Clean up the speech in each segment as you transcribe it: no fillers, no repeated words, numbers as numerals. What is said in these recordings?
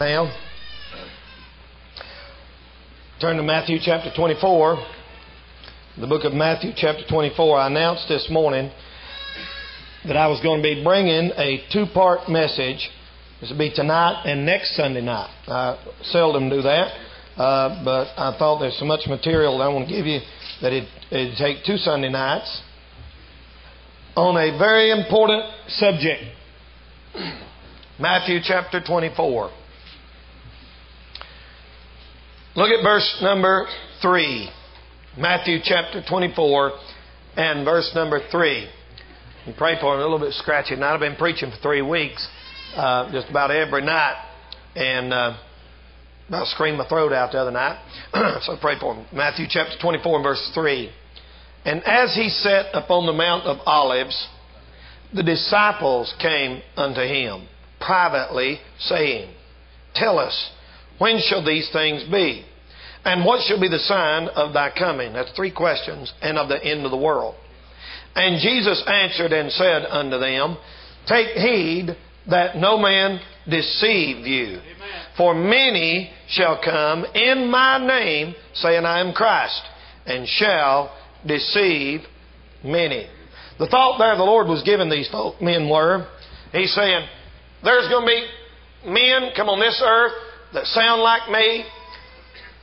Now, turn to Matthew chapter 24, the book of Matthew chapter 24. I announced this morning that I was going to be bringing a two-part message. This will be tonight and next Sunday night. I seldom do that, but I thought there's so much material that I want to give you that it'd take two Sunday nights on a very important subject. Matthew chapter 24. Look at verse number 3. Matthew chapter 24 and verse number 3. You pray for it, a little bit scratchy. Now, I've been preaching for 3 weeks, just about every night, and I screamed my throat out the other night. So pray for him. Matthew chapter 24 and verse 3. And as he sat upon the Mount of Olives, the disciples came unto him privately, saying, Tell us, when shall these things be? And what shall be the sign of thy coming? That's three questions. And of the end of the world. And Jesus answered and said unto them, Take heed that no man deceive you. Amen. For many shall come in my name, saying, I am Christ, and shall deceive many. The thought there the Lord was giving these folk men were, He's saying, there's going to be men come on this earth that sound like me,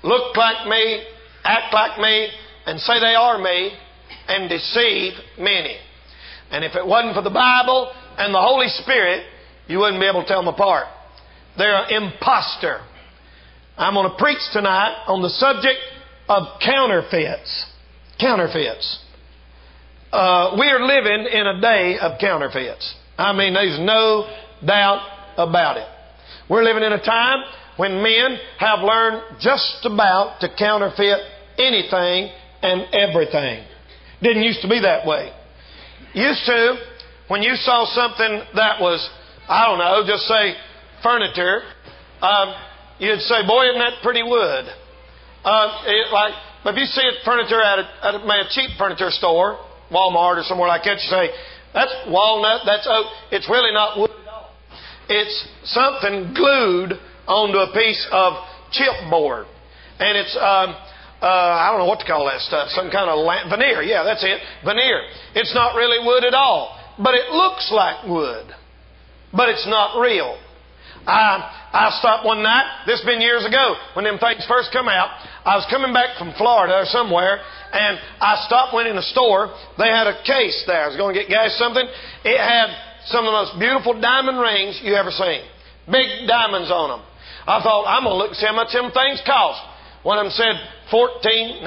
look like me, act like me, and say they are me, and deceive many. And if it wasn't for the Bible and the Holy Spirit, you wouldn't be able to tell them apart. They're an imposter. I'm going to preach tonight on the subject of counterfeits. Counterfeits. We are living in a day of counterfeits. I mean, there's no doubt about it. We're living in a time when men have learned just about to counterfeit anything and everything. Didn't used to be that way. Used to, when you saw something that was, I don't know, just say furniture, you'd say, boy, isn't that pretty wood? But if you see furniture at a cheap furniture store, Walmart or somewhere like that, you say, that's walnut, that's oak. It's really not wood at all. It's something glued onto a piece of chipboard. And it's, I don't know what to call that stuff. Some kind of veneer. Yeah, that's it. Veneer. It's not really wood at all. But it looks like wood. But it's not real. I stopped one night, this has been years ago, when them things first come out. I was coming back from Florida or somewhere, and I stopped, went in a store. They had a case there. I was going to get guys something. It had some of the most beautiful diamond rings you ever seen. Big diamonds on them. I thought, I'm going to look and see how much them things cost. One of them said $14.95.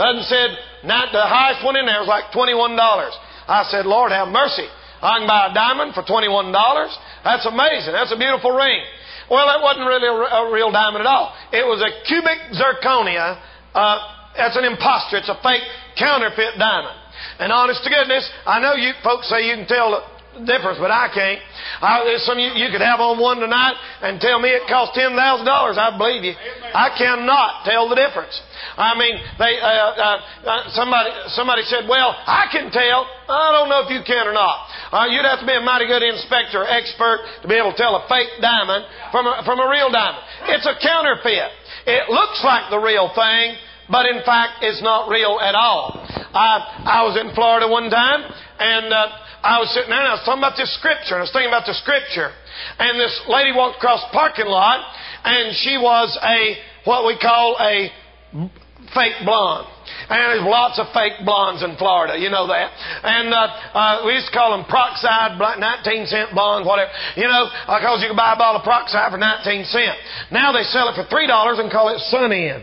The other said, the highest one in there was like $21. I said, Lord, have mercy. I can buy a diamond for $21. That's amazing. That's a beautiful ring. Well, that wasn't really a real diamond at all. It was a cubic zirconia. That's an imposter. It's a fake counterfeit diamond. And honest to goodness, I know you folks say you can tell difference, but I can't. There's some you could have on one tonight and tell me it cost $10,000. I believe you. Amen. I cannot tell the difference. I mean, they somebody said, "Well, I can tell." I don't know if you can or not. You'd have to be a mighty good inspector, expert, to be able to tell a fake diamond from a real diamond. It's a counterfeit. It looks like the real thing, but in fact, it's not real at all. I was in Florida one time, and I was sitting there and I was talking about this scripture, and I was thinking about the scripture. And this lady walked across the parking lot, and she was what we call a fake blonde. And there's lots of fake blondes in Florida, you know that. And we used to call them peroxide, 19-cent blondes, whatever. You know, because you could buy a bottle of peroxide for 19 cents. Now they sell it for $3 and call it Sun In.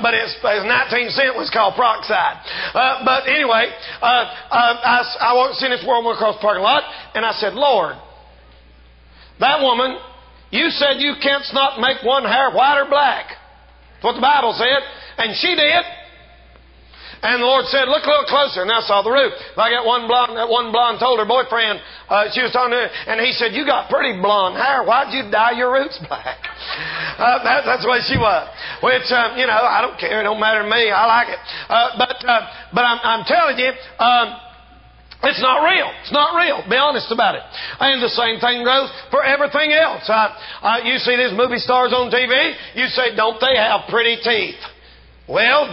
But it's 19 cents was called peroxide. But anyway, I walked in this Walmart across the parking lot, and I said, Lord, that woman, you said you canst not make one hair white or black. That's what the Bible said. And she did. And the Lord said, look a little closer. And I saw the roof. I got one blonde told her boyfriend, she was talking to him, and he said, you got pretty blonde hair. Why'd you dye your roots black? That's the way she was. Which, I don't care. It don't matter to me. I like it. But I'm telling you, It's not real. It's not real. Be honest about it. And the same thing goes for everything else. You see these movie stars on TV, you say, don't they have pretty teeth? Well,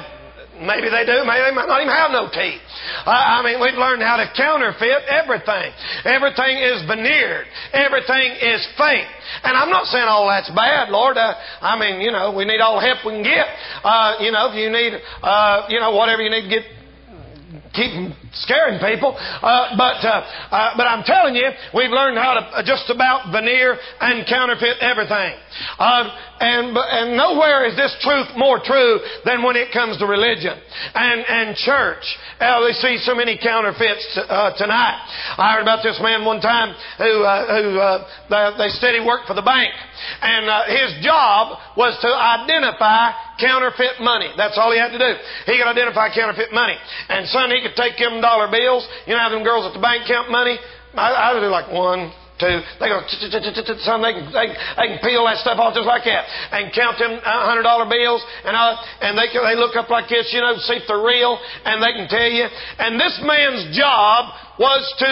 maybe they do. Maybe they might not even have no teeth. I mean, we've learned how to counterfeit everything. Everything is veneered. Everything is fake. And I'm not saying all that's bad, Lord. I mean, you know, we need all the help we can get. If you need, whatever you need to get, keep scaring people. But I'm telling you, we've learned how to just about veneer and counterfeit everything. And nowhere is this truth more true than when it comes to religion and church. We see so many counterfeits tonight. I heard about this man one time who said he worked for the bank. And his job was to identify counterfeit money. That's all he had to do. He could identify counterfeit money. And son, he could take them dollar bills. You know how them girls at the bank count money? I would do like one, two. They go, son, they can peel that stuff off just like that. And count them $100 bills. And they look up like this, you know, see if they're real. And they can tell you. And this man's job was to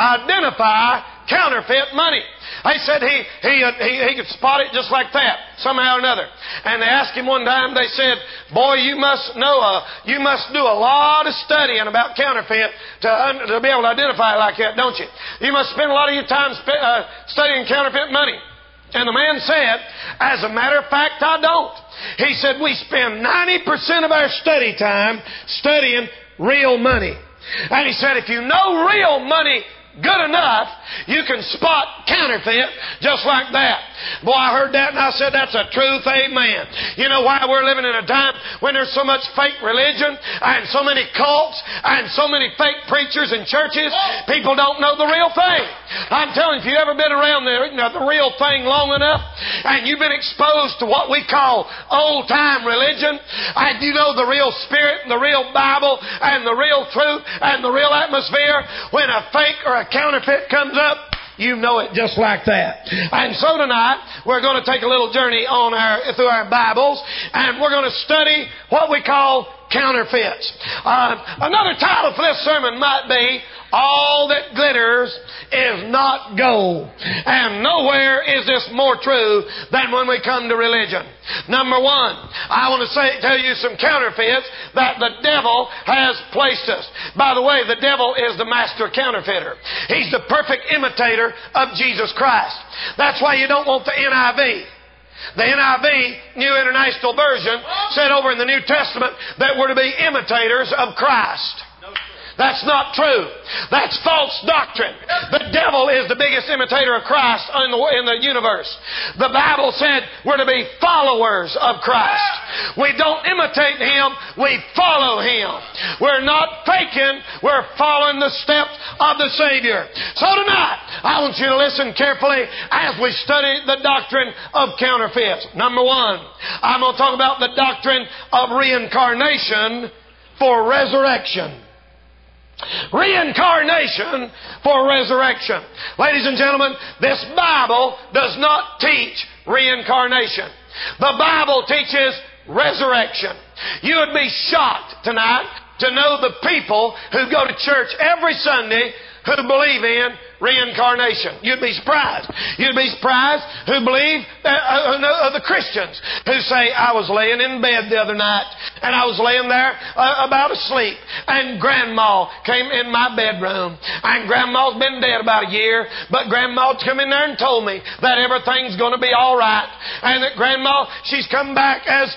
identify counterfeit money. They said he could spot it just like that, somehow or another. And they asked him one time, they said, boy, you must do a lot of studying about counterfeit to be able to identify it like that, don't you? You must spend a lot of your time studying counterfeit money. And the man said, as a matter of fact, I don't. He said, we spend 90% of our study time studying real money. And he said, if you know real money good enough, you can spot counterfeit just like that. Boy, I heard that and I said, that's a truth, amen. You know why we're living in a time when there's so much fake religion and so many cults and so many fake preachers and churches? People don't know the real thing. I'm telling you, if you've ever been around the real thing long enough and you've been exposed to what we call old-time religion, and you know the real Spirit and the real Bible and the real truth and the real atmosphere, when a fake or a counterfeit comes up, you know it just like that. And so tonight, we're going to take a little journey through our Bibles, and we're going to study what we call counterfeits. Another title for this sermon might be, all that glitters is not gold. And nowhere is this more true than when we come to religion. Number one, I want to tell you some counterfeits that the devil has placed us. By the way, the devil is the master counterfeiter. He's the perfect imitator of Jesus Christ. That's why you don't want the NIV. The NIV, New International Version, said over in the New Testament that we're to be imitators of Christ. That's not true. That's false doctrine. The devil is the biggest imitator of Christ in the universe. The Bible said we're to be followers of Christ. We don't imitate Him. We follow Him. We're not faking. We're following the steps of the Savior. So tonight, I want you to listen carefully as we study the doctrine of counterfeits. Number one, I'm going to talk about the doctrine of reincarnation for resurrection. Reincarnation for resurrection. Ladies and gentlemen, this Bible does not teach reincarnation. The Bible teaches resurrection. You would be shocked tonight to know the people who go to church every Sunday who believe in reincarnation. You'd be surprised. You'd be surprised who believe, the Christians who say, I was laying in bed the other night and I was laying there about asleep and Grandma came in my bedroom and Grandma's been dead about a year, but Grandma's come in there and told me that everything's going to be all right and that Grandma, she's come back as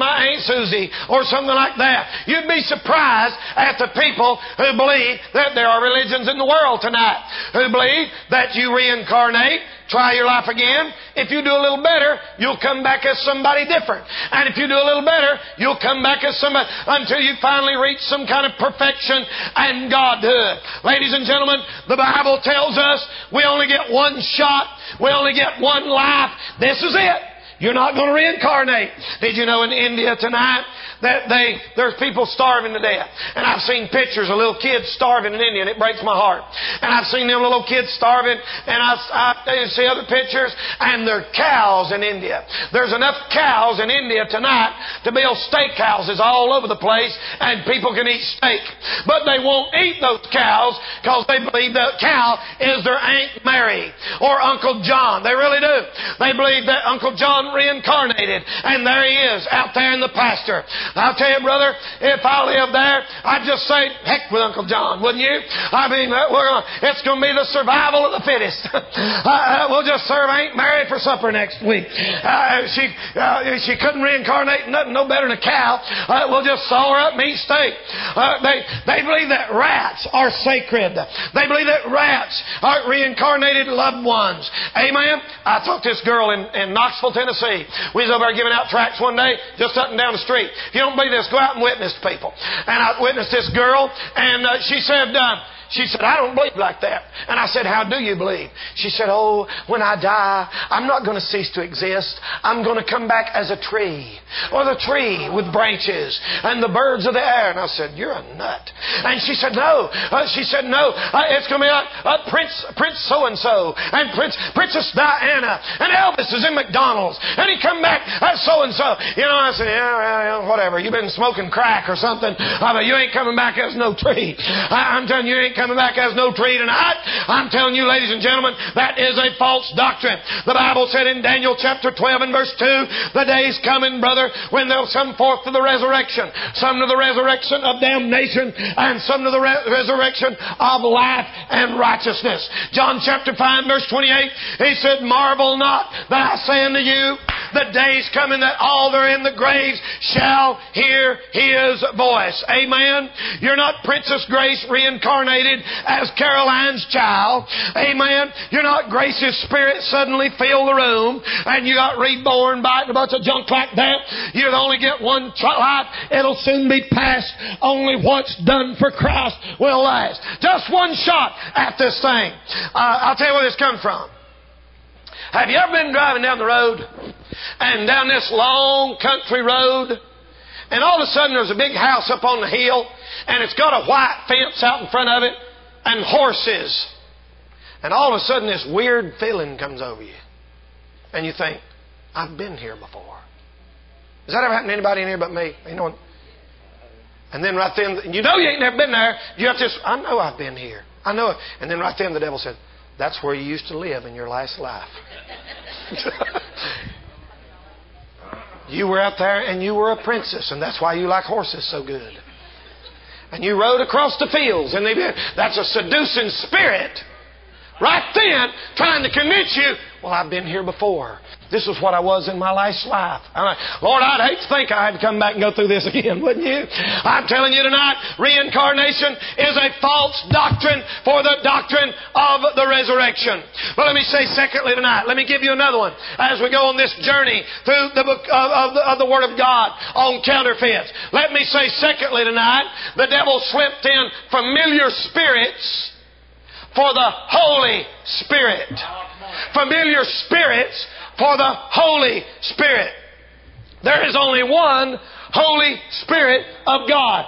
my Aunt Susie or something like that. You'd be surprised at the people who believe that there are religions in the world tonight who believe that you reincarnate, try your life again. If you do a little better, you'll come back as somebody different. And if you do a little better, you'll come back as somebody until you finally reach some kind of perfection and godhood. Ladies and gentlemen, the Bible tells us we only get one shot. We only get one life. This is it. You're not going to reincarnate. Did you know in India tonight There's people starving to death. And I've seen pictures of little kids starving in India, and it breaks my heart. And I've seen them little kids starving, and I see other pictures, and they're cows in India. There's enough cows in India tonight to build steakhouses all over the place, and people can eat steak. But they won't eat those cows because they believe that cow is their Aunt Mary or Uncle John. They really do. They believe that Uncle John reincarnated, and there he is out there in the pasture. I'll tell you, brother, if I live there, I'd just say, heck with Uncle John, wouldn't you? I mean, it's going to be the survival of the fittest. We'll just serve Aunt Mary for supper next week. She couldn't reincarnate nothing no better than a cow. We'll just saw her up and eat steak. They believe that rats are sacred. They believe that rats are reincarnated loved ones. Amen? I talked to this girl in Knoxville, Tennessee. We was over there giving out tracts one day, just up and down the street. If you don't believe this, go out and witness to people. And I witnessed this girl, and she said, I don't believe like that. And I said, how do you believe? She said, oh, when I die, I'm not going to cease to exist. I'm going to come back as a tree, or the tree with branches and the birds of the air. And I said, you're a nut. And she said, no. It's going to be like Prince so-and-so and Princess Diana and Elvis is in McDonald's and he come back as so-and-so. You know, I said, yeah, whatever. You've been smoking crack or something. But you ain't coming back as no tree. I'm telling you, you ain't coming back as no tree tonight. I'm telling you, ladies and gentlemen, that is a false doctrine. The Bible said in Daniel chapter 12 and verse 2, the day's coming, brother, when they'll come forth to the resurrection. Some to the resurrection of damnation, and some to the resurrection of life and righteousness. John chapter 5 verse 28, he said, marvel not that I say unto you, the day's coming that all that are in the graves shall hear His voice. Amen? You're not Princess Grace reincarnated as Caroline's child. Amen? You're not Grace's spirit suddenly fill the room and you got reborn by a bunch of junk like that. You'll only get one life. It'll soon be past. Only what's done for Christ will last. Just one shot at this thing. I'll tell you where this comes from. Have you ever been driving down the road and down this long country road, and all of a sudden there's a big house up on the hill and it's got a white fence out in front of it and horses. And all of a sudden this weird feeling comes over you. And you think, I've been here before. Has that ever happened to anybody in here but me? You know, and then right then, you know you ain't never been there. You have this, I know I've been here. I know it. And then right then the devil said, that's where you used to live in your last life. You were out there and you were a princess, and that's why you like horses so good. And you rode across the fields, and that's a seducing spirit. Right then, trying to convince you, well, I've been here before. This is what I was in my last life. I'm like, Lord, I'd hate to think I had to come back and go through this again, wouldn't you? I'm telling you tonight, reincarnation is a false doctrine for the doctrine of the resurrection. But let me say secondly tonight, let me give you another one. As we go on this journey through the book of the Word of God on counterfeits, let me say secondly tonight, the devil slipped in familiar spirits for the Holy Spirit. Familiar spirits for the Holy Spirit. There is only one Holy Spirit of God.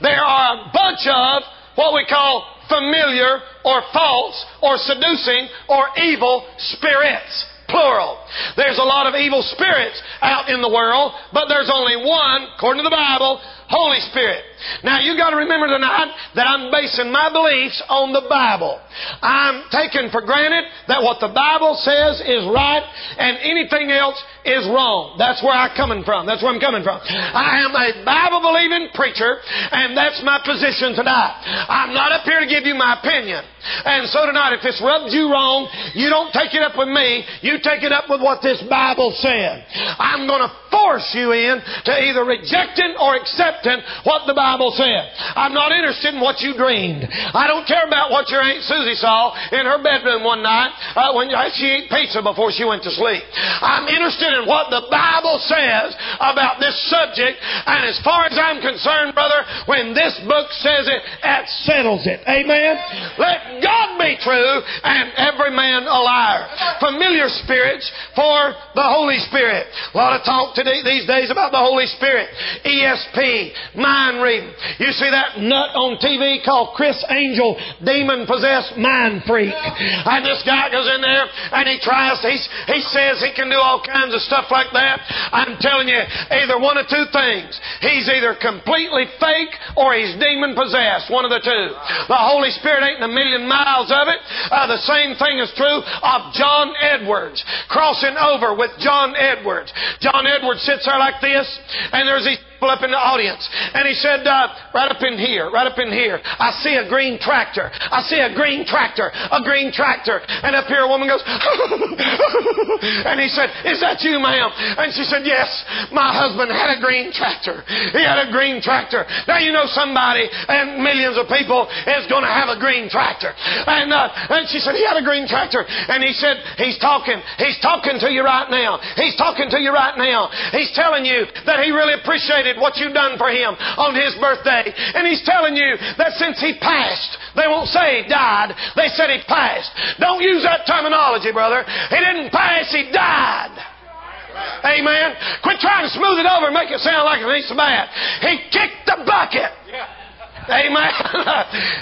There are a bunch of what we call familiar or false or seducing or evil spirits. Plural. There's a lot of evil spirits out in the world, but there's only one, according to the Bible, Holy Spirit. Now, you've got to remember tonight that I'm basing my beliefs on the Bible. I'm taking for granted that what the Bible says is right and anything else is wrong. That's where I'm coming from. That's where I'm coming from. I am a Bible-believing preacher, and that's my position tonight. I'm not up here to give you my opinion. And so tonight, if this rubs you wrong, you don't take it up with me. You take it up with what this Bible said. I'm going to force you in to either rejecting or accepting what the Bible said. I'm not interested in what you dreamed. I don't care about what your Aunt Susie saw in her bedroom one night when she ate pizza before she went to sleep. I'm interested in what the Bible says about this subject, and as far as I'm concerned, brother, when this book says it, that settles it. Amen? Let God be true and every man a liar. Familiar spirits for the Holy Spirit. A lot of talk today these days about the Holy Spirit, ESP, mind reading. You see that nut on TV called Chris Angel, demon-possessed mind freak. And this guy goes in there and he tries, he says he can do all kinds of stuff like that. I'm telling you, either one of two things. He's either completely fake or he's demon-possessed, one of the two. The Holy Spirit ain't in a million miles of it. The same thing is true of John Edwards, crossing over with John Edwards. John Edwards sits there like this, and there's these people up in the audience. And he said, right up in here, I see a green tractor. I see a green tractor, a green tractor. And up here a woman goes, and he said, is that you, ma'am? And she said, yes, my husband had a green tractor. He had a green tractor. Now you know somebody, and millions of people, is going to have a green tractor. And she said, he had a green tractor. And he said, he's talking to you right now. He's talking to you right now. He's telling you that he really appreciated what you've done for him on his birthday. And he's telling you that since he passed, they won't say he died. They said he passed. Don't use that terminology, brother. He didn't pass, he died. Amen. Quit trying to smooth it over and make it sound like it ain't so bad. He kicked the bucket. Amen.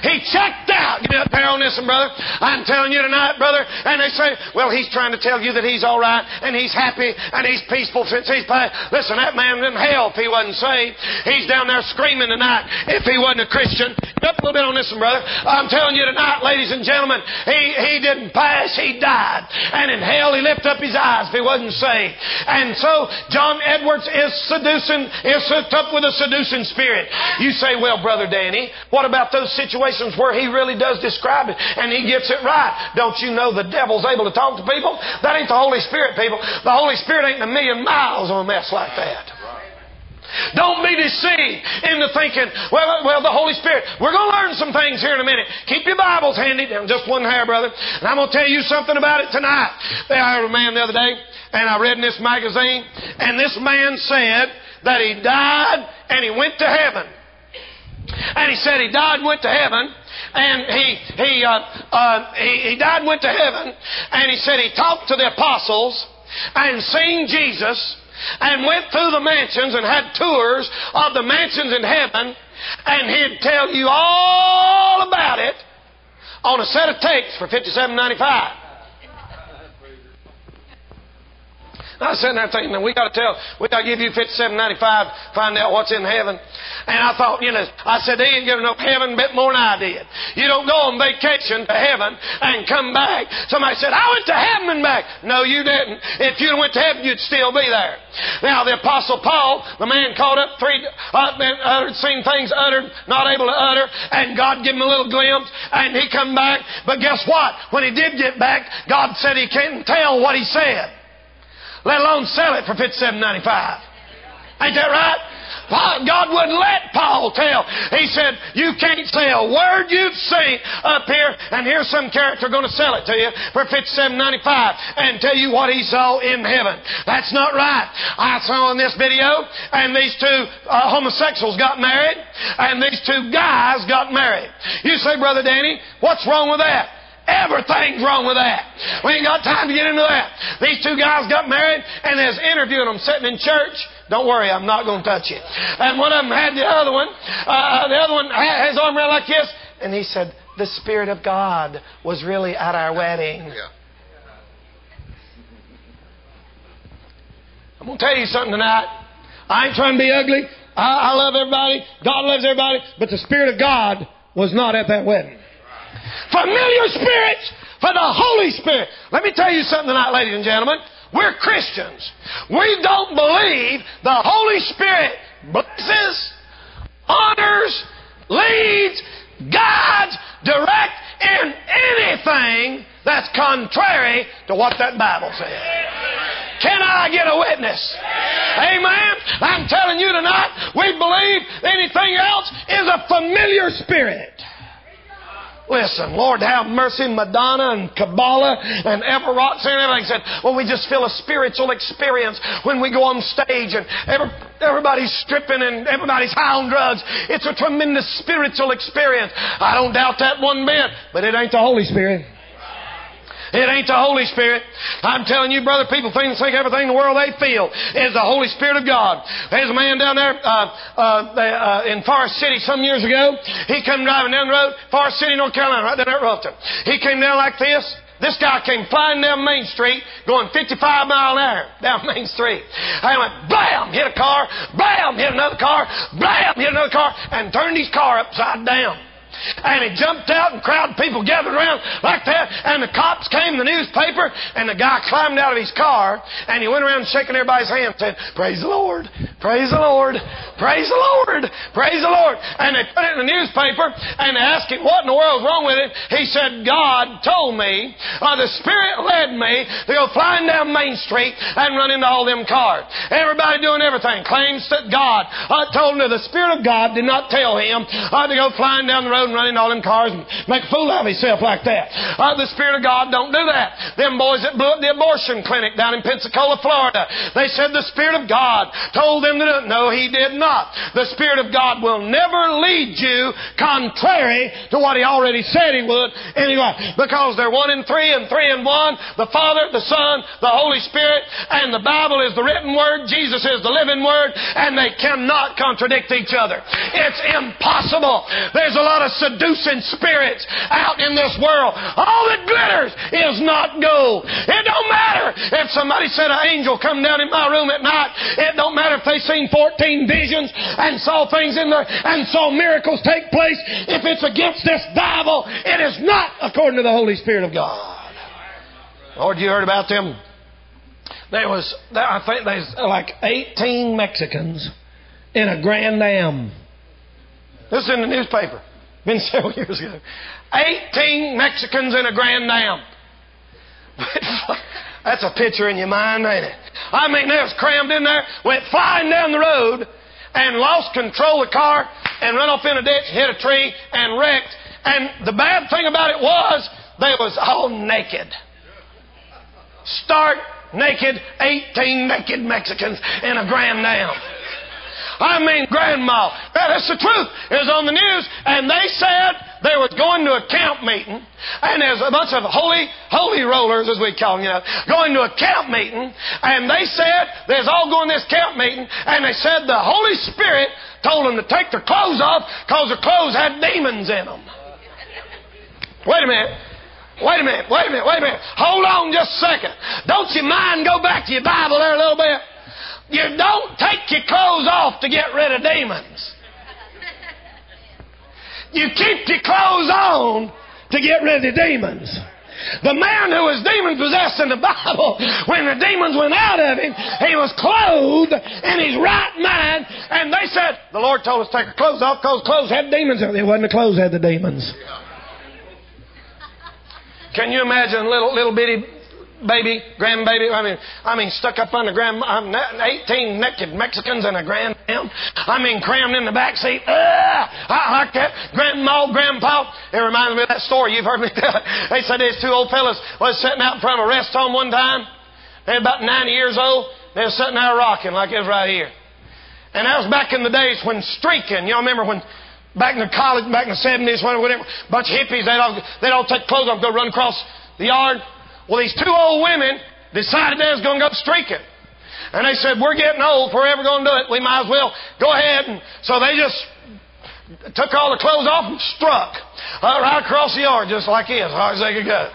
He checked out. Get up there on this one, brother. I'm telling you tonight, brother. And they say, well, he's trying to tell you that he's all right and he's happy and he's peaceful since he's passed. Listen, that man's in hell if he wasn't saved. He's down there screaming tonight if he wasn't a Christian. Get up a little bit on this one, brother. I'm telling you tonight, ladies and gentlemen, he didn't pass, he died. And in hell, he lifted up his eyes if he wasn't saved. And so, John Edwards is hooked up with a seducing spirit. You say, well, Brother Dan, what about those situations where he really does describe it and he gets it right? Don't you know the devil's able to talk to people? That ain't the Holy Spirit, people. The Holy Spirit ain't a million miles on a mess like that. Don't be deceived into thinking, well, the Holy Spirit. We're going to learn some things here in a minute. Keep your Bibles handy. Just one hair, brother. And I'm going to tell you something about it tonight. I had a man the other day, and I read in this magazine, and this man said that he died and he went to heaven. And he said he died and went to heaven, and he died and went to heaven, and he said he talked to the apostles and seen Jesus and went through the mansions and had tours of the mansions in heaven, and he'd tell you all about it on a set of tapes for $57.95. I was sitting there thinking, we got to give you $57.95, find out what's in heaven. And I thought, I said, they ain't giving up heaven a bit more than I did. You don't go on vacation to heaven and come back. Somebody said, I went to heaven and back. No, you didn't. If you went to heaven, you'd still be there. Now, the Apostle Paul, the man caught up, seen things uttered, not able to utter, and God gave him a little glimpse, and he come back. But guess what? When he did get back, God said he couldn't tell what he said, let alone sell it for $57.95. Ain't that right? God wouldn't let Paul tell. He said, you can't say a word you've seen up here, and here's some character going to sell it to you for $57.95 and tell you what he saw in heaven. That's not right. I saw in this video, and these two homosexuals got married, and these two guys got married. You say, Brother Danny, what's wrong with that? Everything's wrong with that. We ain't got time to get into that. These two guys got married, and they was interviewing them sitting in church. Don't worry, I'm not going to touch you. And one of them had the other one. The other one had his arm around like this. And he said, the Spirit of God was really at our wedding. Yeah. I'm going to tell you something tonight. I ain't trying to be ugly. I love everybody. God loves everybody. But the Spirit of God was not at that wedding. Familiar spirits for the Holy Spirit. Let me tell you something tonight, ladies and gentlemen. We're Christians. We don't believe the Holy Spirit blesses, honors, leads, guides, directs in anything that's contrary to what that Bible says. Can I get a witness? Amen. I'm telling you tonight, we believe anything else is a familiar spirit. Listen, Lord, have mercy, Madonna and Kabbalah and Everett and everything said, well, we just feel a spiritual experience when we go on stage and everybody's stripping and everybody's high on drugs. It's a tremendous spiritual experience. I don't doubt that one bit, but it ain't the Holy Spirit. It ain't the Holy Spirit. I'm telling you, brother, people think everything in the world they feel is the Holy Spirit of God. There's a man down there in Forest City some years ago. He come driving down the road, Forest City, North Carolina, right down there at Rulton. He came down like this. This guy came flying down Main Street, going 55 miles an hour down Main Street. I went, bam, hit a car, bam, hit another car, bam, hit another car, and turned his car upside down. And he jumped out, and crowd of people gathered around like that, and the cops came, the newspaper, and the guy climbed out of his car, and he went around shaking everybody's hand, saying, "Praise the Lord, praise the Lord, praise the Lord, praise the Lord." And they put it in the newspaper, and they asked him, "What in the world's wrong with it?" He said, "God told me, the Spirit led me to go flying down Main Street and run into all them cars." Everybody doing everything claims that God told him, that the Spirit of God did not tell him to go flying down the road and running all them cars and make a fool out of himself like that. The Spirit of God don't do that. Them boys that blew up the abortion clinic down in Pensacola, Florida, they said the Spirit of God told them to do it. No, He did not. The Spirit of God will never lead you contrary to what He already said He would anyway, because they're one in three and three in one. The Father, the Son, the Holy Spirit, and the Bible is the written Word. Jesus is the living Word, and they cannot contradict each other. It's impossible. There's a lot of seducing spirits out in this world. All that glitters is not gold. It don't matter if somebody said an angel come down in my room at night. It don't matter if they seen 14 visions and saw things in there and saw miracles take place. If it's against this Bible, it is not according to the Holy Spirit of God. Lord, you heard about them? There's like 18 Mexicans in a Grand Am. This is in the newspaper. Been several years ago. 18 Mexicans in a Grand Am. That's a picture in your mind, ain't it? I mean, they was crammed in there, went flying down the road, and lost control of the car, and run off in a ditch, hit a tree, and wrecked. And the bad thing about it was, they was all naked. Stark naked, 18 naked Mexicans in a Grand Am. I mean, grandma. That's the truth. It was on the news, and they said they was going to a camp meeting, and there's a bunch of holy rollers, as we call them, you know, going to a camp meeting, and they said there's all going to this camp meeting, and they said the Holy Spirit told them to take their clothes off because their clothes had demons in them. Wait a minute. Wait a minute. Wait a minute. Wait a minute. Hold on just a second. Don't you mind go back to your Bible there a little bit? You don't take your clothes off to get rid of demons. You keep your clothes on to get rid of the demons. The man who was demon-possessed in the Bible, when the demons went out of him, he was clothed in his right mind. And they said, the Lord told us to take our clothes off because clothes had demons in them. It wasn't the clothes that had the demons. Can you imagine little bitty baby, grandbaby, I mean, stuck up on the grand, 18 naked Mexicans in a Grand Am. I mean, crammed in the back seat. I like that. Grandma, grandpa. It reminds me of that story. You've heard me tell it. They said these two old fellas was sitting out in front of a rest home one time. They were about 90 years old. They were sitting there rocking like it was right here. And that was back in the days when streaking. Y'all remember when back in the college, back in the 70s, whatever, a bunch of hippies, they'd all take clothes off and go run across the yard. Well, these two old women decided they was going to go streaking. And they said, we're getting old. If we're ever going to do it, we might as well go ahead. And so they just took all the clothes off and struck right across the yard, just like it, as hard as they could go.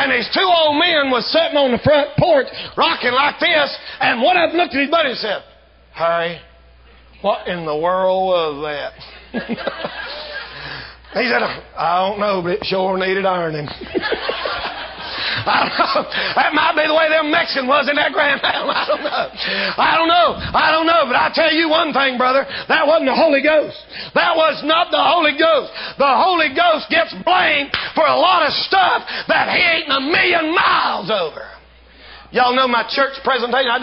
And these two old men was sitting on the front porch rocking like this. And one of them looked at his buddy and said, "Harry, what in the world was that?" He said, "I don't know, but it sure needed ironing." I don't know. That might be the way them Mexican was in that Grand Am. I don't know. I don't know. I don't know. But I tell you one thing, brother. That wasn't the Holy Ghost. That was not the Holy Ghost. The Holy Ghost gets blamed for a lot of stuff that He ain't a million miles over. Y'all know my church presentation. I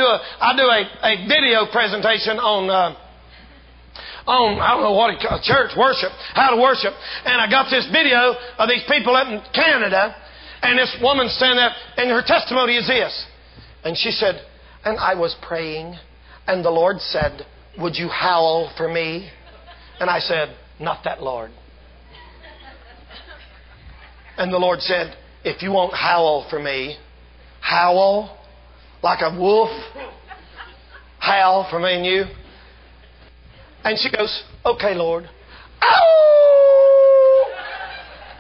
do a video presentation on I don't know what it called, church worship, how to worship. And I got this video of these people up in Canada. And this woman standing up, and her testimony is this. And she said, "And I was praying, and the Lord said, 'Would you howl for me?' And I said, 'Not that, Lord.' And the Lord said, If you won't howl for me, howl like a wolf, howl for me and you. And she goes, okay, Lord. Ow!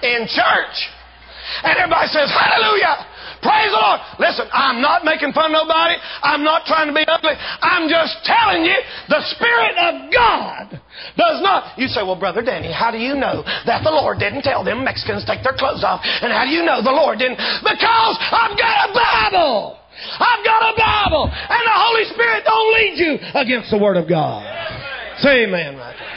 In church. And everybody says, hallelujah. Praise the Lord. Listen, I'm not making fun of nobody. I'm not trying to be ugly. I'm just telling you, the Spirit of God does not. You say, well, Brother Danny, how do you know that the Lord didn't tell them Mexicans take their clothes off? And how do you know the Lord didn't? Because I've got a Bible. I've got a Bible. And the Holy Spirit don't lead you against the Word of God. Say amen right there.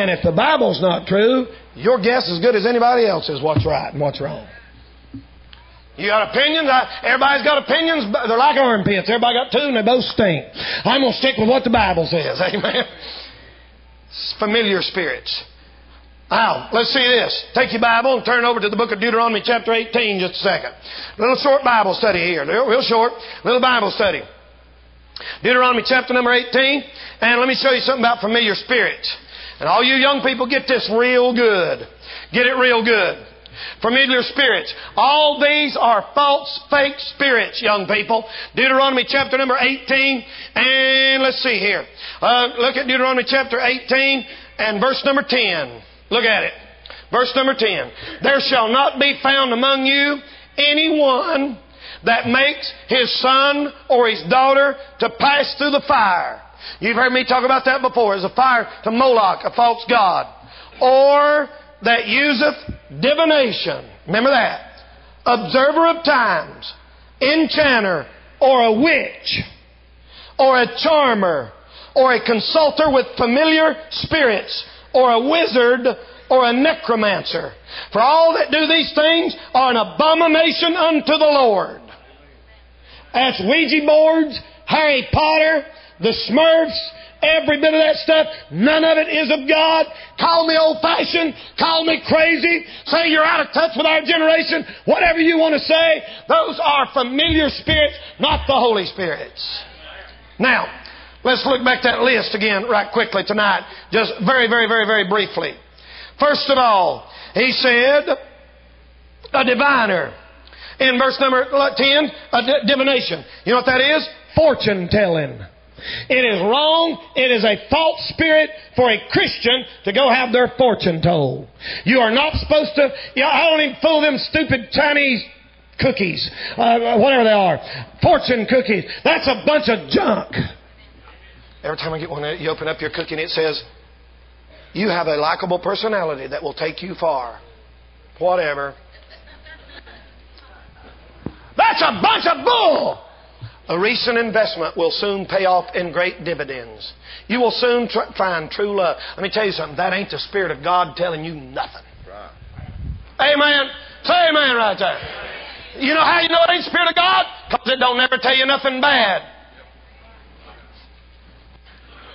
And if the Bible's not true, your guess is as good as anybody else's what's right and what's wrong. You got opinions? Everybody's got opinions. But they're like armpits. Everybody got two and they both stink. I'm going to stick with what the Bible says. Amen. It's familiar spirits. Now, let's see this. Take your Bible and turn over to the book of Deuteronomy chapter 18 just a second. A little short Bible study here. Real short. Little Bible study. Deuteronomy chapter number 18. And let me show you something about familiar spirits. And all you young people, get this real good. Get it real good. Familiar spirits. All these are false, fake spirits, young people. Deuteronomy chapter number 18. And let's see here. Look at Deuteronomy chapter 18 and verse number 10. Look at it. Verse number 10. There shall not be found among you anyone that makes his son or his daughter to pass through the fire. You've heard me talk about that before. It's a fire to Moloch, a false god. Or that useth divination. Remember that. Observer of times, enchanter, or a witch, or a charmer, or a consulter with familiar spirits, or a wizard, or a necromancer. For all that do these things are an abomination unto the Lord. That's Ouija boards, Harry Potter, The Smurfs, every bit of that stuff, none of it is of God. Call me old-fashioned. Call me crazy. Say you're out of touch with our generation. Whatever you want to say, those are familiar spirits, not the Holy Spirits. Now, let's look back that list again right quickly tonight, just very, very, very, very briefly. First of all, he said, a diviner. In verse number 10, a divination. You know what that is? Fortune-telling. It is wrong. It is a false spirit for a Christian to go have their fortune told. You are not supposed to. I don't even fool them stupid Chinese cookies, whatever they are. Fortune cookies. That's a bunch of junk. Every time I get one, you open up your cookie and it says, you have a likable personality that will take you far. Whatever. That's a bunch of bull. A recent investment will soon pay off in great dividends. You will soon find true love. Let me tell you something. That ain't the Spirit of God telling you nothing. Right. Amen. Say amen right there. Amen. You know how you know it ain't the Spirit of God? Because it don't ever tell you nothing bad.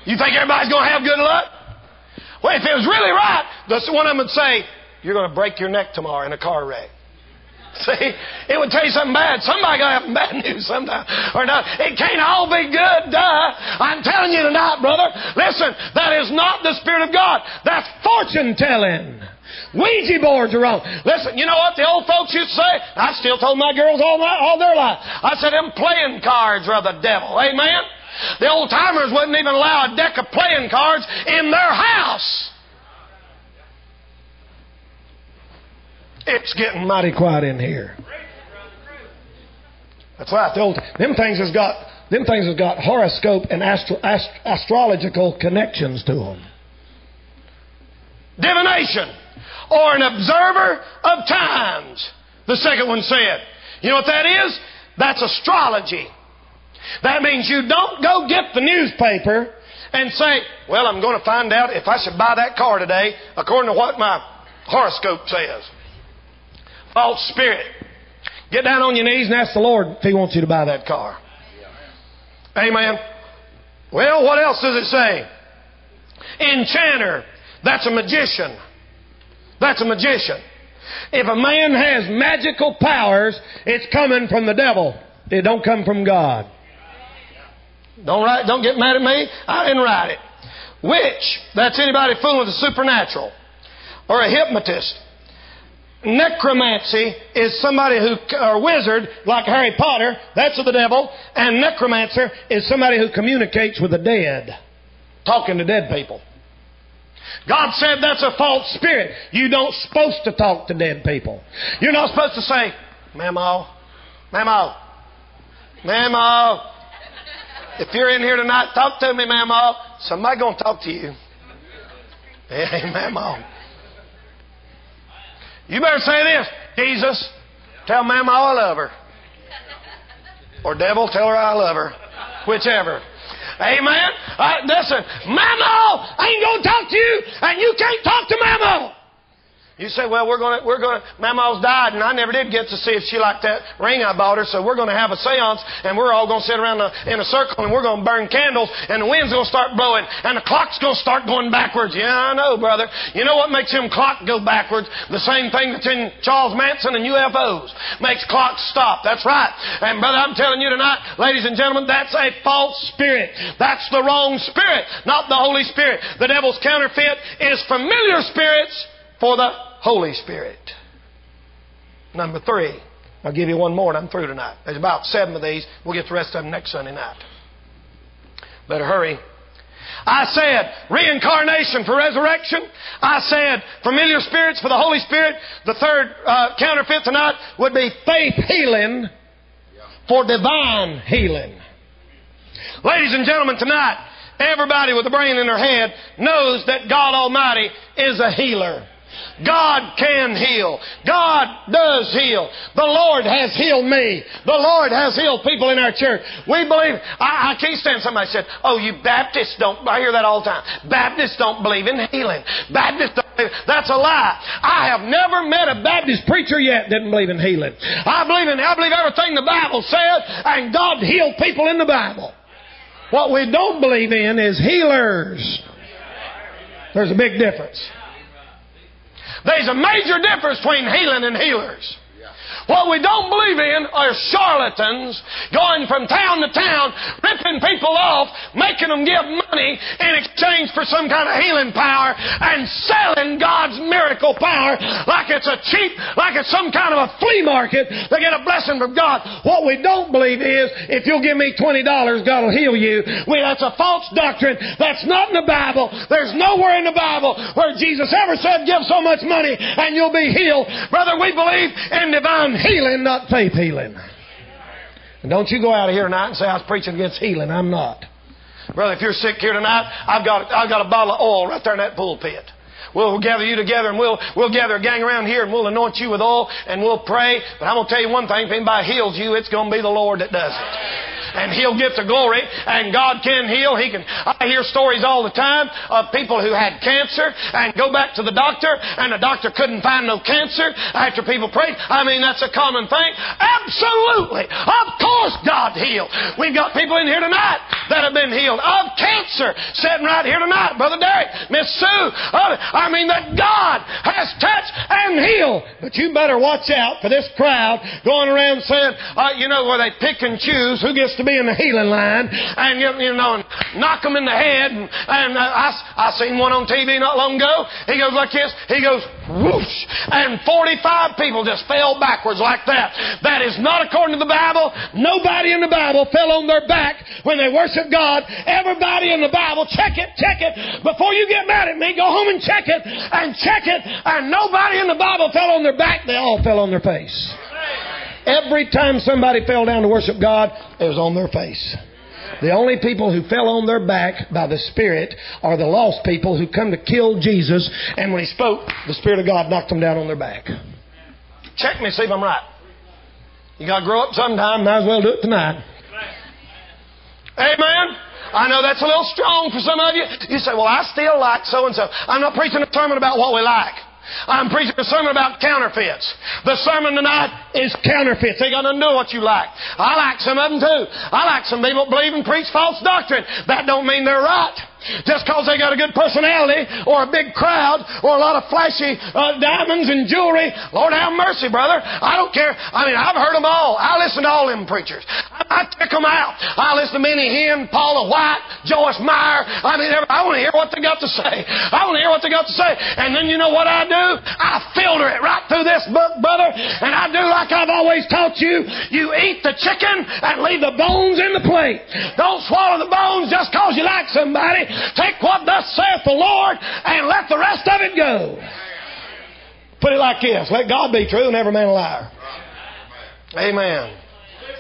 You think everybody's going to have good luck? Well, if it was really right, one of them would say, you're going to break your neck tomorrow in a car wreck. See, it would tell you something bad. Somebody's going to have some bad news sometime or not. It can't all be good, duh. I'm telling you tonight, brother. Listen, that is not the Spirit of God. That's fortune-telling. Ouija boards are wrong. Listen, you know what the old folks used to say? I still told my girls all their life. I said, them playing cards are the devil. Amen? The old-timers wouldn't even allow a deck of playing cards in their house. It's getting mighty quiet in here. That's right. Them things has got horoscope and astrological connections to them. Divination, or an observer of times. The second one said, you know what that is? That's astrology. That means you don't go get the newspaper and say, well, I'm going to find out if I should buy that car today according to what my horoscope says. False spirit. Get down on your knees and ask the Lord if He wants you to buy that car. Amen. Well, what else does it say? Enchanter. That's a magician. That's a magician. If a man has magical powers, it's coming from the devil. It don't come from God. Don't get mad at me. I didn't write it. Witch. That's anybody fooling with the supernatural. Or a hypnotist. necromancy is somebody who, or wizard, like Harry Potter, that's of the devil, and necromancer is somebody who communicates with the dead, talking to dead people. God said that's a false spirit. You don't supposed to talk to dead people. You're not supposed to say, Mamo, Mamo, Mamo, if you're in here tonight, talk to me, Mamo. Somebody's going to talk to you. Hey, Mamo. You better say this, Jesus, tell Mama I love her. Or devil, tell her I love her. Whichever. Amen? Listen, Mama ain't going to talk to you, and you can't talk to Mama. You say, well, we're going to, Mama's died, and I never did get to see if she liked that ring I bought her, so we're going to have a seance, and we're all going to sit around in a circle, and we're going to burn candles, and the wind's going to start blowing, and the clock's going to start going backwards. Yeah, I know, brother. You know what makes them clock go backwards? The same thing that's in Charles Manson and UFOs. Makes clocks stop. That's right. And, brother, I'm telling you tonight, ladies and gentlemen, that's a false spirit. That's the wrong spirit, not the Holy Spirit. The devil's counterfeit is familiar spirits for the Holy Spirit. Number three. I'll give you one more and I'm through tonight. There's about 7 of these. We'll get the rest of them next Sunday night. Better hurry. I said reincarnation for resurrection. I said familiar spirits for the Holy Spirit. The third counterfeit tonight would be faith healing for divine healing. Ladies and gentlemen, tonight, everybody with a brain in their head knows that God Almighty is a healer. God can heal. God does heal. The Lord has healed me. The Lord has healed people in our church. We believe. I can't stand somebody said, oh, you Baptists don't. I hear that all the time. Baptists don't believe in healing. Baptists don't believe. That's a lie. I have never met a Baptist preacher yet that didn't believe in healing. I believe everything the Bible says, and God healed people in the Bible. What we don't believe in is healers. There's a big difference. There's a major difference between healing and healers. What we don't believe in are charlatans going from town to town, ripping people off, making them give money in exchange for some kind of healing power, and selling God's miracle power like it's a cheap, like it's some kind of a flea market to get a blessing from God. What we don't believe is, if you'll give me $20, God will heal you. That's a false doctrine. That's not in the Bible. There's nowhere in the Bible where Jesus ever said, give so much money and you'll be healed. Brother, we believe in divine healing, not faith healing. And don't you go out of here tonight and say I was preaching against healing. I'm not. Brother, if you're sick here tonight, I've got a bottle of oil right there in that pulpit. We'll gather you together, and we'll gather a gang around here, and we'll anoint you with oil, and we'll pray. But I'm going to tell you one thing. If anybody heals you, it's going to be the Lord that does it. And He'll get the glory, and God can heal. He can. I hear stories all the time of people who had cancer and go back to the doctor, and the doctor couldn't find no cancer after people prayed. I mean, that's a common thing. Absolutely. Of course God healed. We've got people in here tonight that have been healed of cancer, sitting right here tonight. Brother Derek, Miss Sue, I mean that God has touched and healed. But you better watch out for this crowd going around saying, where they pick and choose who gets to be in the healing line, and and knock them in the head. And I seen one on TV not long ago. He goes like this. He goes whoosh, and 45 people just fell backwards like that. That is not according to the Bible. Nobody in the Bible fell on their back when they worship God. Everybody in the Bible, check it before you get mad at me. Go home and check it. And nobody in the Bible fell on their back. They all fell on their face. Every time somebody fell down to worship God, it was on their face. The only people who fell on their back by the Spirit are the lost people who come to kill Jesus. And when He spoke, the Spirit of God knocked them down on their back. Check me, see if I'm right. You got to grow up sometime. Might as well do it tonight. Amen. I know that's a little strong for some of you. You say, well, I still like so-and-so. I'm not preaching a sermon about what we like. I'm preaching a sermon about counterfeits. The sermon tonight is counterfeits. They got to know what you like. I like some of them too. I like some people that believe and preach false doctrine. That don't mean they're right. Just because they got a good personality or a big crowd or a lot of flashy diamonds and jewelry. Lord have mercy, brother. I don't care. I mean, I've heard them all. I listen to all them preachers. I I check them out. I listen to Minnie Hen, Paula White, Joyce Meyer. I mean, I want to hear what they got to say. I want to hear what they got to say. And then you know what I do? I filter it right through this book, brother. And I do like I've always taught you. You eat the chicken and leave the bones in the plate. Don't swallow the bones just because you like somebody. Take what thus saith the Lord and let the rest of it go. Put it like this. Let God be true and every man a liar. Amen.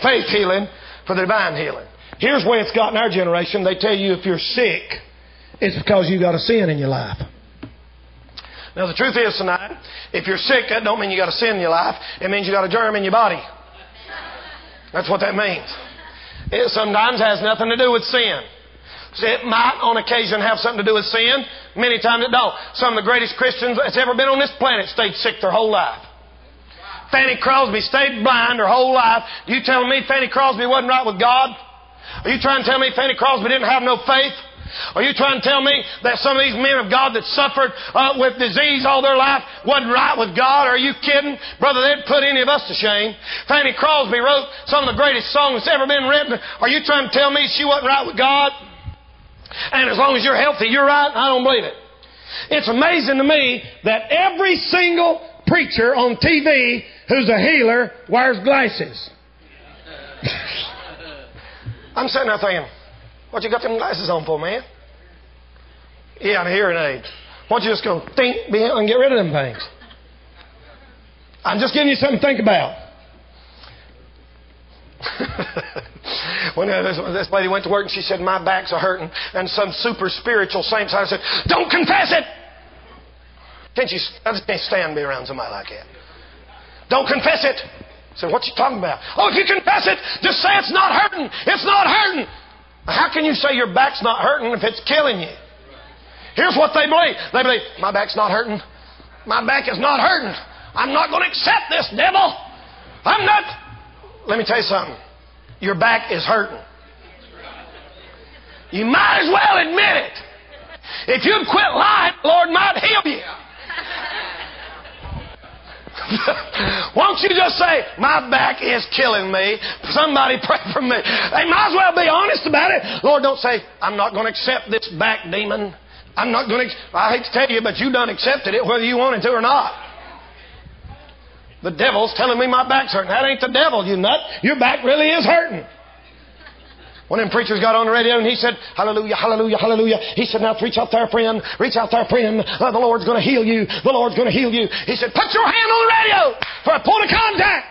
Faith healing for the divine healing. Here's where it's gotten our generation. They tell you if you're sick, it's because you've got a sin in your life. Now, the truth is tonight, if you're sick, that don't mean you got a sin in your life. It means you got a germ in your body. That's what that means. It sometimes has nothing to do with sin. It might, on occasion, have something to do with sin. Many times it don't. Some of the greatest Christians that's ever been on this planet stayed sick their whole life. Fanny Crosby stayed blind her whole life. You telling me Fanny Crosby wasn't right with God? Are you trying to tell me Fanny Crosby didn't have no faith? Are you trying to tell me that some of these men of God that suffered with disease all their life wasn't right with God? Are you kidding? Brother, they'd put any of us to shame. Fanny Crosby wrote some of the greatest songs that's ever been written. Are you trying to tell me she wasn't right with God? And as long as you're healthy, you're right. I don't believe it. It's amazing to me that every single preacher on TV who's a healer wears glasses. I'm sitting there thinking, what you got them glasses on for, man? Yeah, I'm a hearing aid. Why don't you just go think behind and get rid of them things? I'm just giving you something to think about. When this lady went to work and she said, my back's a hurting, and some super spiritual saint I said, don't confess it. I just can't stand to be around somebody like that. Don't confess it. I said, what you talking about? Oh, if you confess it, just say it's not hurting. It's not hurting. How can you say your back's not hurting if it's killing you? Here's what they believe. They believe, my back's not hurting. My back is not hurting. I'm not going to accept this, devil. I'm not. Let me tell you something. Your back is hurting. You might as well admit it. If you'd quit lying, the Lord might heal you. Won't you just say, my back is killing me. Somebody pray for me. They might as well be honest about it. Lord, don't say, I'm not going to accept this back demon. I'm not going to. I hate to tell you, but you done accepted it whether you wanted to or not. The devil's telling me my back's hurting. That ain't the devil, you nut. Your back really is hurting. One of them preachers got on the radio and he said, hallelujah, hallelujah, hallelujah. He said, now reach out there, friend. Reach out there, friend. The Lord's going to heal you. The Lord's going to heal you. He said, put your hand on the radio for a point of contact.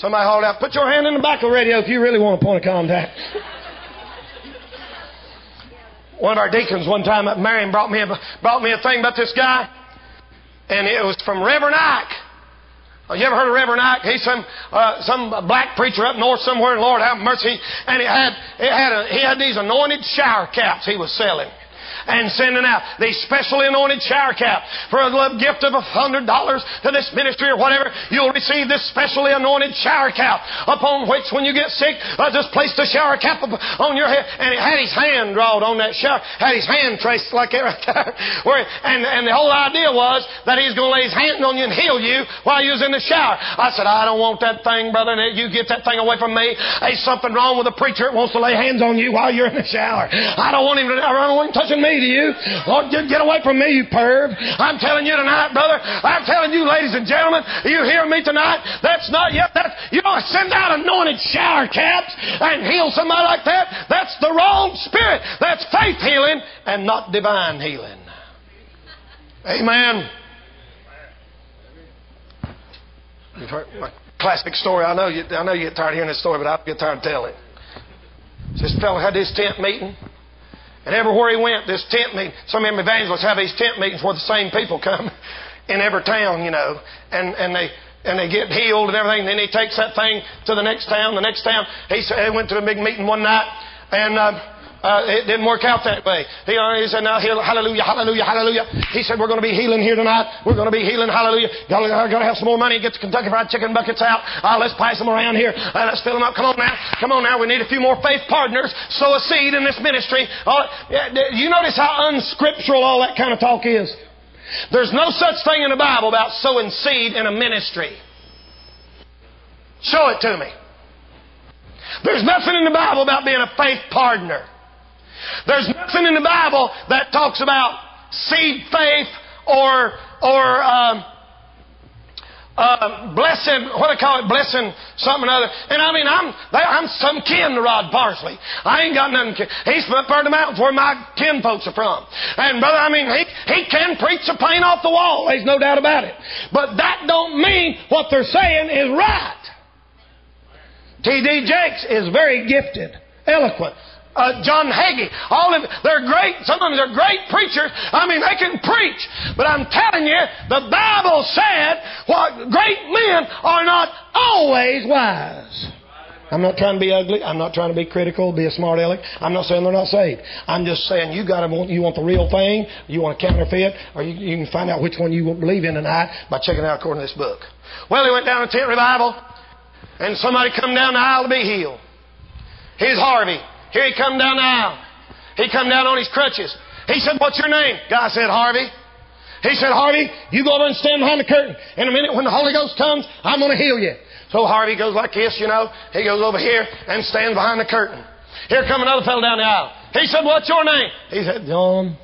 Somebody hauled out, put your hand in the back of the radio if you really want a point of contact. One of our deacons one time at Marion brought me a thing about this guy. And it was from Reverend Ike. You ever heard of Reverend Ike? He's some black preacher up north somewhere, and Lord have mercy. And he had these anointed shower caps he was selling and sending out. These specially anointed shower caps. For a gift of $100 to this ministry or whatever, you'll receive this specially anointed shower cap, upon which when you get sick, just place the shower cap on your head. And it had his hand drawn on that shower. Had his hand traced like that right there. And the whole idea was that he's going to lay his hand on you and heal you while you was in the shower. I said, I don't want that thing, brother. You get that thing away from me. There's something wrong with a preacher that wants to lay hands on you while you're in the shower. I don't want him touching me. To you. Lord, get away from me, you perv. I'm telling you tonight, brother. I'm telling you, ladies and gentlemen, you hear me tonight? That's not yet. You don't send out anointed shower caps and heal somebody like that. That's the wrong spirit. That's faith healing and not divine healing. Amen. You've heard my classic story. I know you get tired of hearing this story, but I get tired of telling it. This fellow had his tent meeting. And everywhere he went, this tent meeting, some of them evangelists have these tent meetings where the same people come in every town, you know, and they get healed and everything. And then he takes that thing to the next town, He went to a big meeting one night, and it didn't work out that way. He said, now, hallelujah, hallelujah, hallelujah. He said, we're going to be healing here tonight. We're going to be healing, hallelujah. I've got to have some more money. Get the Kentucky Fried Chicken buckets out. Let's pass them around here. Let's fill them up. Come on now. Come on now. We need a few more faith partners. Sow a seed in this ministry. You notice how unscriptural all that kind of talk is? There's no such thing in the Bible about sowing seed in a ministry. Show it to me. There's nothing in the Bible about being a faith pardoner. There's nothing in the Bible that talks about seed faith or blessing, what do they call it, blessing something or other. And I mean, I'm some kin to Rod Parsley. I ain't got nothing. He's from up there in the mountains where my kin folks are from. And brother, I mean, he can preach the paint off the wall. There's no doubt about it. But that don't mean what they're saying is right. T.D. Jakes is very gifted, eloquent. John Hagee, all of them, they're great. Some of them are great preachers. I mean, they can preach. But I'm telling you, the Bible said, "What great men are not always wise." I'm not trying to be ugly. I'm not trying to be critical, be a smart aleck. I'm not saying they're not saved. I'm just saying you want the real thing, you want a counterfeit, or you can find out which one you believe in tonight by checking out according to this book. Well, he went down to tent revival, and somebody come down the aisle to be healed. Here's Harvey. Here he come down the aisle. He come down on his crutches. He said, "What's your name?" Guy said, "Harvey." He said, "Harvey, you go over and stand behind the curtain. In a minute when the Holy Ghost comes, I'm going to heal you." So Harvey goes like this, you know. He goes over here and stands behind the curtain. Here come another fellow down the aisle. He said, "What's your name?" He said, "John."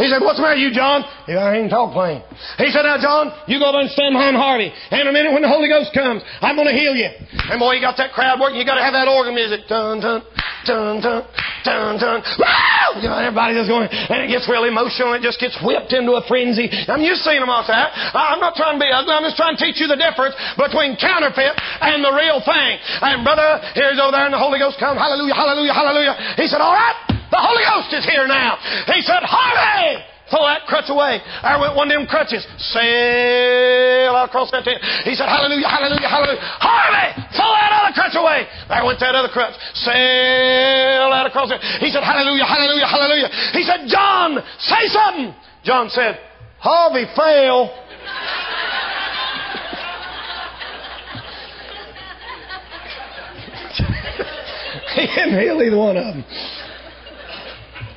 He said, "What's the matter, you, John?" "Yeah, I ain't talk plain." He said, "Now, John, you go over and stand behind Harvey. And in a minute, when the Holy Ghost comes, I'm going to heal you." And boy, you got that crowd working. You got to have that organ music. Dun, dun, dun, dun, dun, dun. Wow! You know, everybody just going, and it gets real emotional. It just gets whipped into a frenzy. I'm used to seeing them all that. I'm not trying to be ugly. I'm just trying to teach you the difference between counterfeit and the real thing. And brother, here's over there, and the Holy Ghost comes. Hallelujah, hallelujah, hallelujah. He said, "All right. The Holy Ghost is here now." He said, "Harvey, throw that crutch away." There went one of them crutches. Sail out across that tent. He said, "Hallelujah, hallelujah, hallelujah. Harvey, throw that other crutch away." There went that other crutch. Sail out across that. He said, "Hallelujah, hallelujah, hallelujah." He said, "John, say something." John said, "Harvey fell." He didn't heal either one of them.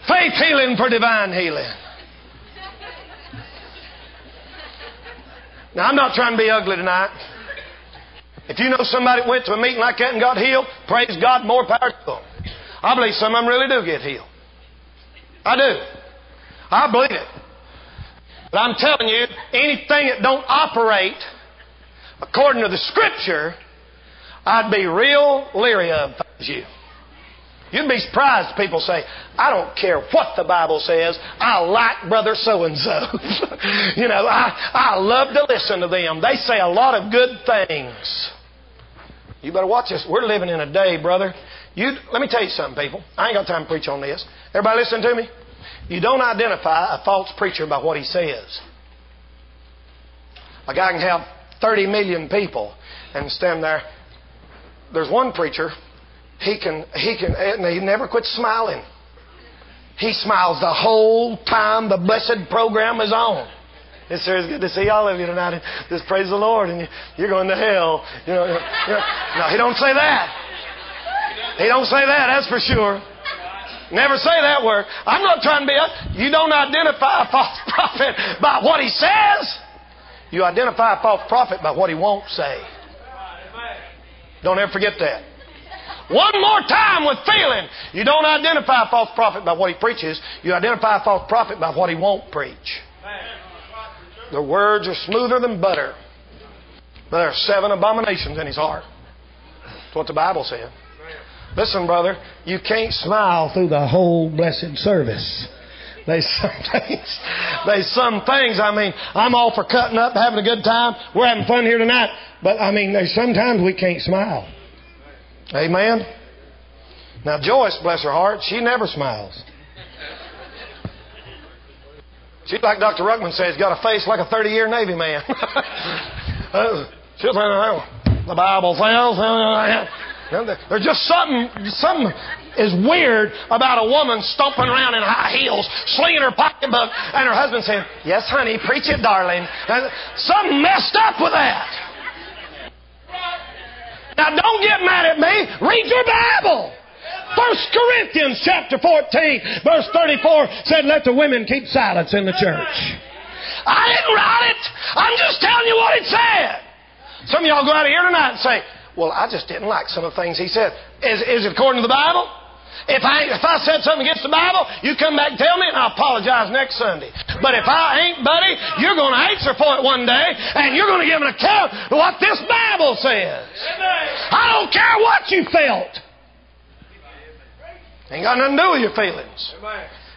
Faith healing for divine healing. Now, I'm not trying to be ugly tonight. If you know somebody that went to a meeting like that and got healed, praise God, more power to them. I believe some of them really do get healed. I do. I believe it. But I'm telling you, anything that don't operate according to the Scripture, I'd be real leery of you. You'd be surprised if people say, "I don't care what the Bible says. I like brother so-and-so." You know, I love to listen to them. They say a lot of good things. You better watch this. We're living in a day, brother. Let me tell you something, people. I ain't got time to preach on this. Everybody listen to me? You don't identify a false preacher by what he says. A guy can have 30 million people and stand there. There's one preacher. He can, and he never quits smiling. He smiles the whole time the blessed program is on. It sure is good to see all of you tonight. And just praise the Lord, and you're going to hell. You know. No, he don't say that. He don't say that. That's for sure. Never say that word. I'm not trying to be. You don't identify a false prophet by what he says. You identify a false prophet by what he won't say. Don't ever forget that. One more time with feeling. You don't identify a false prophet by what he preaches. You identify a false prophet by what he won't preach. The words are smoother than butter, but there are 7 abominations in his heart. That's what the Bible said. Listen, brother, you can't smile through the whole blessed service. There's some things, I mean, I'm all for cutting up, having a good time. We're having fun here tonight. But, I mean, there's sometimes we can't smile. Amen? Now, Joyce, bless her heart, she never smiles. She, like Dr. Ruckman says, got a face like a 30-year Navy man. She'll say, "The Bible says." There's just something is weird about a woman stomping around in high heels, slinging her pocketbook, and her husband saying, "Yes, honey, preach it, darling." Something messed up with that. Now, don't get mad at me. Read your Bible. 1 Corinthians chapter 14, verse 34 said, "Let the women keep silence in the church." I didn't write it. I'm just telling you what it said. Some of y'all go out of here tonight and say, Well, I just didn't like some of the things he said. Is it according to the Bible? If I said something against the Bible, you come back and tell me, and I apologize next Sunday. But if I ain't, buddy, you're going to answer for it one day, and you're going to give an account of what this Bible says. I don't care what you felt. Ain't got nothing to do with your feelings.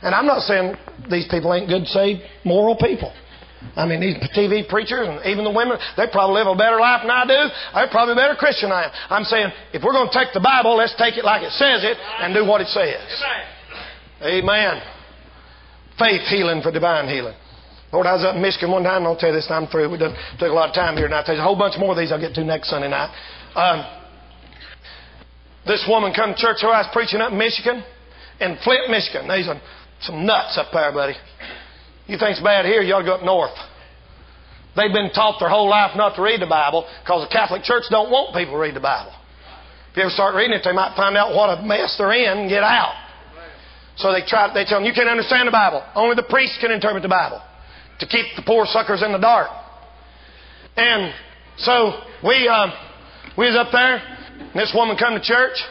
And I'm not saying these people ain't good, saved, moral people. I mean, these TV preachers and even the women, they probably live a better life than I do. They're probably a better Christian than I am. I'm saying, if we're going to take the Bible, let's take it like it says it and do what it says. Amen. Faith healing for divine healing. Lord, I was up in Michigan one time, and I'll tell you this, and I'm through. We done took a lot of time here, and I'll tell you a whole bunch more of these I'll get to next Sunday night. This woman come to church where I was preaching up in Michigan, in Flint, Michigan. These are some nuts up there, buddy. You think it's bad here, you ought to go up north. They've been taught their whole life not to read the Bible because the Catholic Church don't want people to read the Bible. If you ever start reading it, they might find out what a mess they're in and get out. So they tell them, you can't understand the Bible. Only the priests can interpret the Bible to keep the poor suckers in the dark. And so we was up there, and this woman come to church.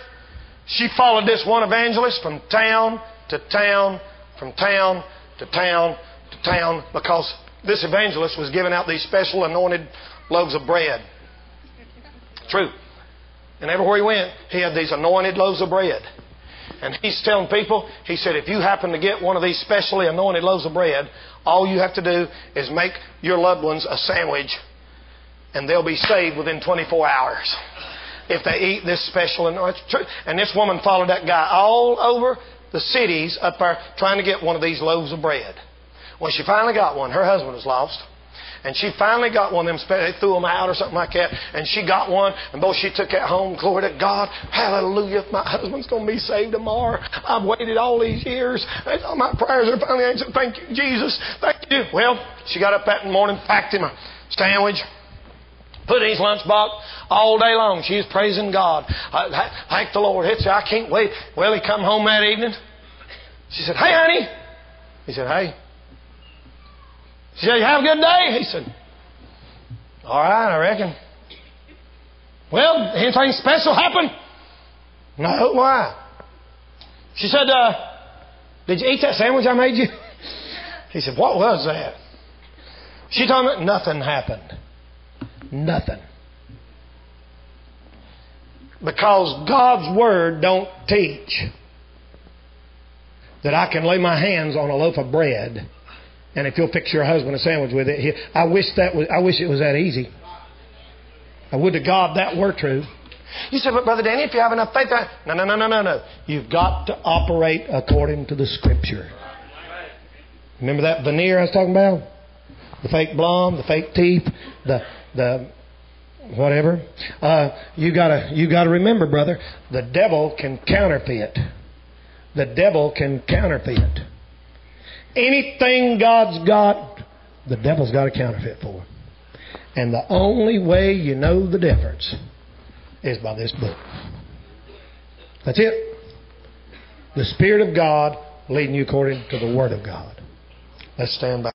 She followed this one evangelist from town to town, from town to town to town, because this evangelist was giving out these special anointed loaves of bread. True. And everywhere he went, he had these anointed loaves of bread. And he's telling people, he said, if you happen to get one of these specially anointed loaves of bread, all you have to do is make your loved ones a sandwich, and they'll be saved within 24 hours. If they eat this special anointed. And this woman followed that guy all over the cities up there trying to get one of these loaves of bread. Well, she finally got one. Her husband was lost. And she finally got one of them. They threw them out or something like that. And she got one. And boy, she took it home. Glory to God. Hallelujah. My husband's going to be saved tomorrow. I've waited all these years. All my prayers are finally answered. Thank you, Jesus. Thank you. Well, she got up that morning, packed him a sandwich, put in his lunchbox. All day long, she was praising God. Thank the Lord. He said, I can't wait. Well, he come home that evening. She said, hey, honey. He said, hey. She said, you have a good day? He said, all right, I reckon. Well, anything special happen? No, why? She said, did you eat that sandwich I made you? He said, what was that? She told him, nothing happened. Nothing. Because God's Word don't teach that I can lay my hands on a loaf of bread, and if you'll fix your husband a sandwich with it, I wish it was that easy. I would to God that were true. You said, but Brother Danny, if you have enough faith, no. You've got to operate according to the Scripture. Remember that veneer I was talking about? The fake blonde, the fake teeth, the whatever. You gotta remember, brother, the devil can counterfeit. The devil can counterfeit. Anything God's got, the devil's got a counterfeit for. And the only way you know the difference is by this book. That's it. The Spirit of God leading you according to the Word of God. Let's stand by.